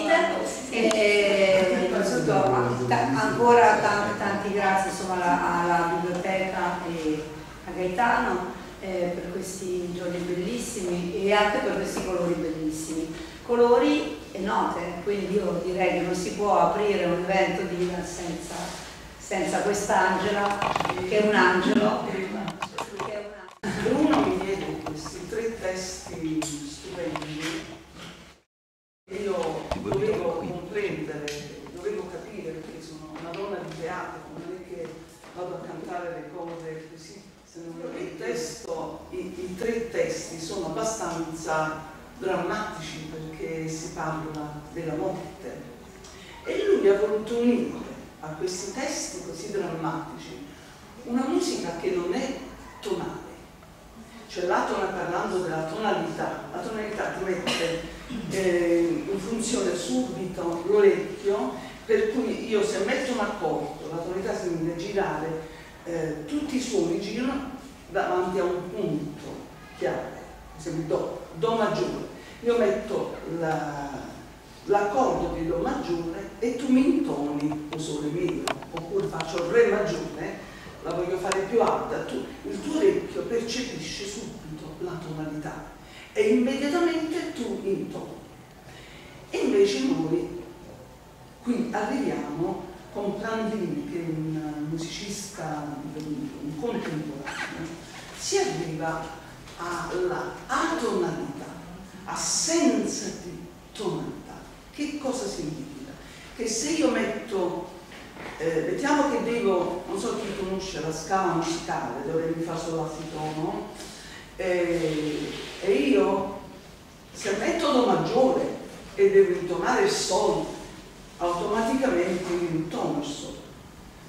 approfondite, e soprattutto ancora tanti grazie, insomma, alla biblioteca e a Gaetano per questi giorni bellissimi e anche per questi colori bellissimi, colori e note, quindi io direi che non si può aprire un evento di senza quest'Angela, che è un angelo. Bruno mi diede questi 3 testi stupendi e io dovevo comprendere, dovevo capire, perché sono una donna di teatro, non è che vado a cantare le cose così. I 3 testi sono abbastanza drammatici perché si parla della morte e lui ha voluto unire a questi testi così drammatici una musica che non è tonale, cioè la tona, parlando della tonalità, la tonalità ti mette in funzione subito l'orecchio, per cui io se metto un accordo, la tonalità si deve girare, tutti i suoni girano davanti a un punto chiave, se mi do maggiore, io metto l'accordo di do maggiore e tu mi intoni un sole mio, oppure faccio re maggiore, la voglio fare più alta, il tuo orecchio percepisce subito la tonalità e immediatamente tu intoni. E invece noi qui arriviamo con Brigidine, che è un musicista, un contemporaneo, si arriva alla atonalità, assenza di tonalità. Che cosa significa? Che se io metto, mettiamo che devo, non so chi conosce la scala musicale, dove mi fa solo si tono, e io se metto do maggiore e devo intonare il sol, automaticamente mi intono il sol.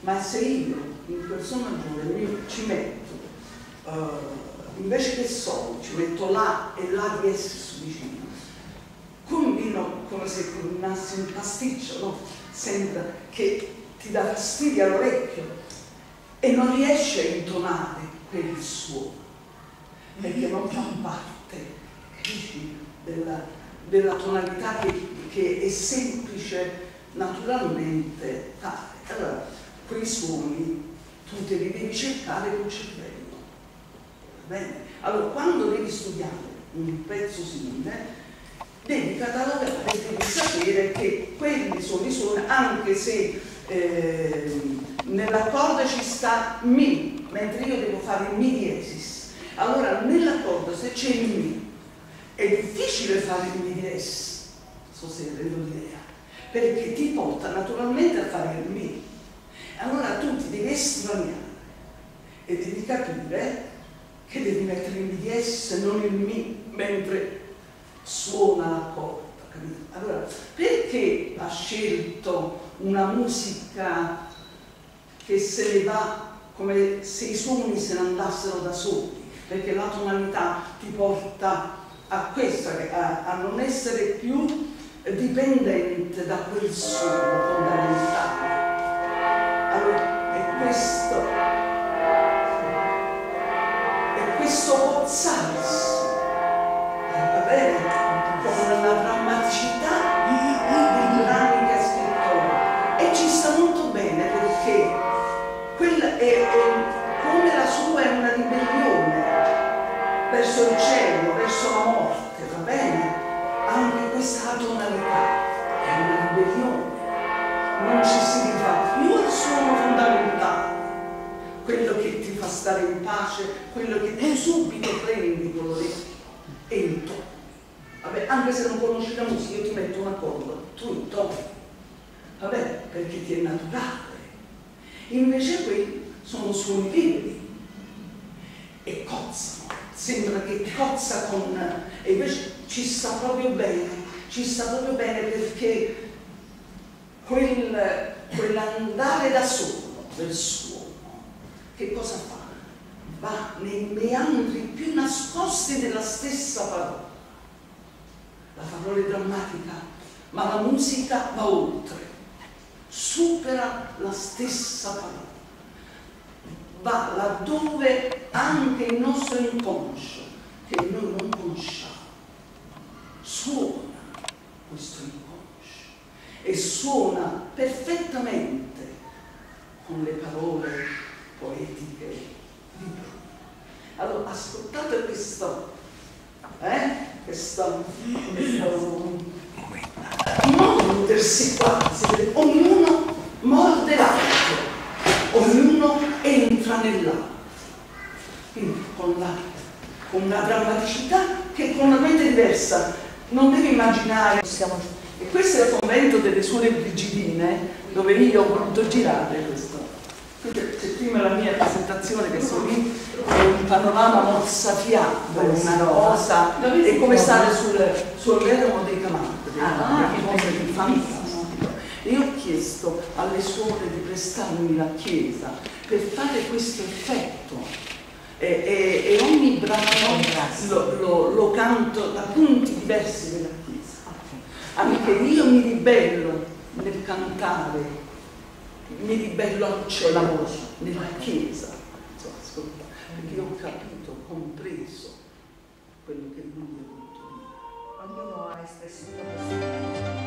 Ma se io in quel sol maggiore ci metto, invece che sol, ci metto la e la di essere vicino, combino come se combinassi un pasticcio, no? Sembra che ti dà fastidio all'orecchio e non riesci a intonare quel suono, perché non fa parte, capisci, della tonalità che è semplice naturalmente tale. Allora, quei suoni tu te li devi cercare col cervello, va bene? Allora, quando devi studiare un pezzo simile, devi catalogare, devi sapere che quelli sono i suoni, anche se nell'accordo ci sta mi, mentre io devo fare mi diesis. Allora nell'accordo se c'è il mi è difficile fare il mi diesis, so se rendo l'idea, perché ti porta naturalmente a fare il mi. Allora tu ti devi estraniare e devi capire che devi mettere il mi diesis e non il mi mentre suona l'accordo, capito? Allora, perché ha scelto una musica che se ne va come se i suoni se ne andassero da soli? Perché la tonalità ti porta a questo, a non essere più dipendente da quel suono fondamentale. Allora, è questo pozzarsi, va bene, con la drammaticità di dinamica scrittura, e ci sta molto bene, perché quella è come la sua è una ribellione verso il cielo, verso la morte, va bene? Anche questa tonalità è una ribellione, non ci si rifà più al suono fondamentale, quello che ti fa stare in pace, quello che tu subito prendi con l'orecchio e intoni. Vabbè, anche se non conosci la musica, io ti metto un accordo, tu intoni, vabbè, perché ti è naturale. Invece qui sono suoni liberi e cozzano, sembra che cozza con, e invece ci sta proprio bene, ci sta proprio bene, perché quell'andare da solo del suono che cosa fa? Va nei meandri più nascosti della stessa parola. La parola è drammatica, ma la musica va oltre, supera la stessa parola, va laddove anche il nostro inconscio, che noi non conosciamo, suona questo inconscio. e suona perfettamente con le parole poetiche di Bruno. Allora, ascoltate questo, mordersi quasi, ognuno morde l'altro, ognuno entra nell'altro. Quindi con l'arte, con una drammaticità che con una mente diversa non deve immaginare. E questo è il convento delle suore Brigidine, dove io ho voluto girare questo. C'è prima la mia presentazione che sono lì, è un panorama mozzafiato, una rosa, e come stare sul Vermo dei Camardi, cosa di fantastico. E io ho chiesto alle suore di prestarmi la chiesa per fare questo effetto. E ogni brano lo canto da punti diversi della chiesa. Anche io mi ribello nel cantare, mi ribello al cielo, nella chiesa. Insomma, ascolta, perché ho capito, ho compreso quello che lui ha voluto dire. Ognuno ha espresso la possibilità.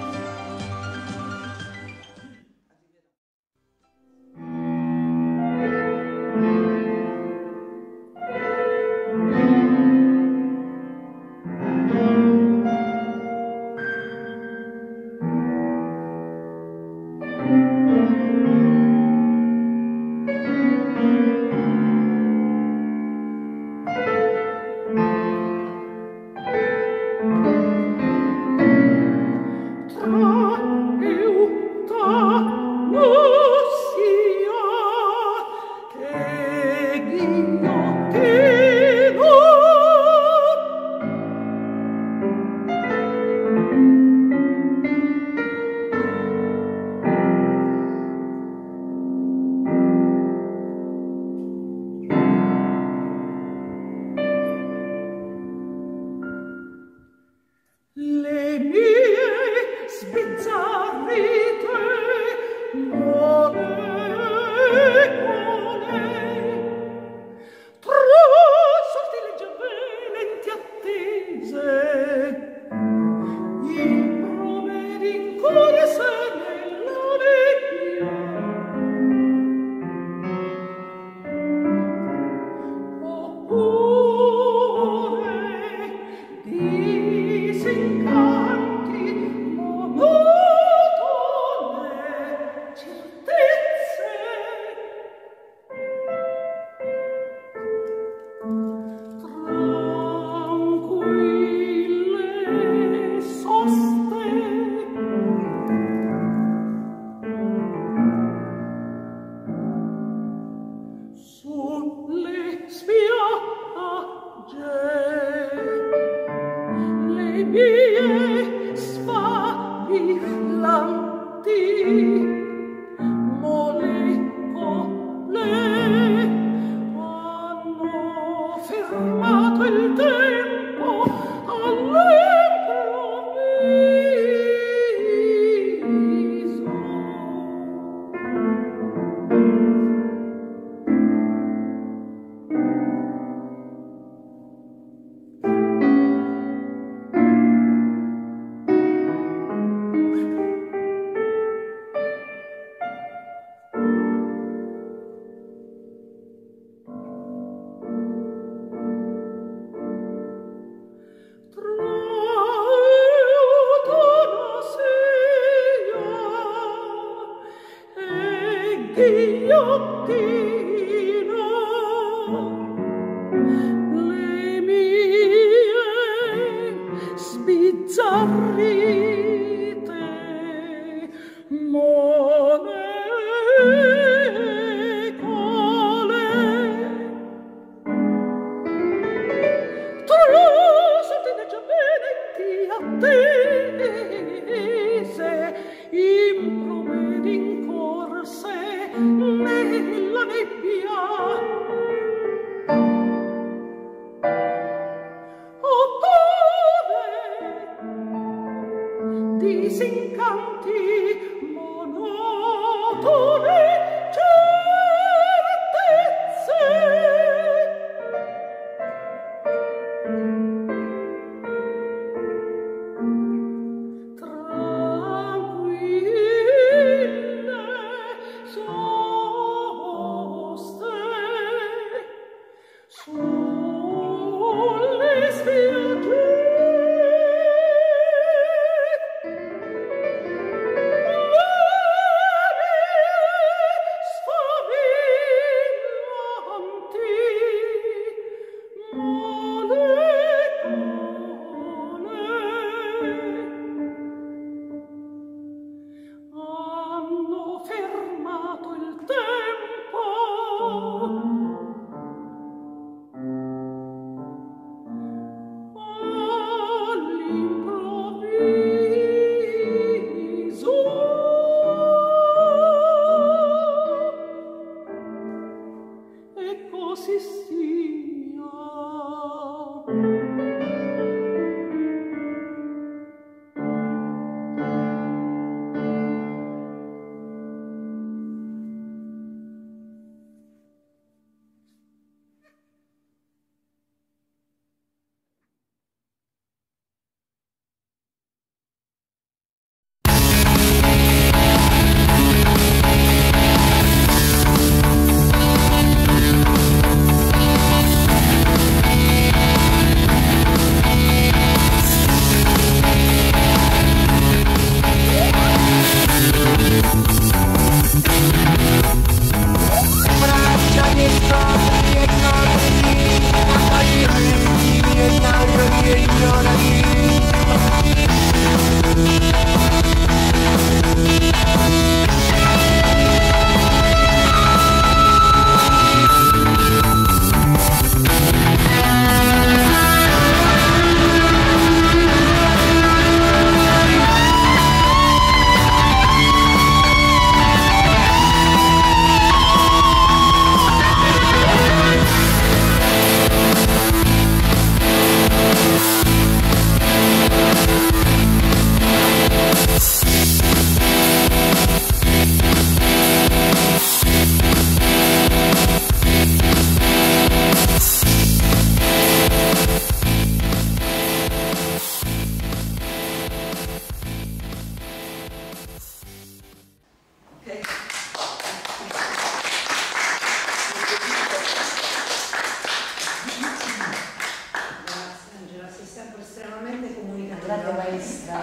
grande maestra.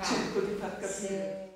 Cerco di far capire.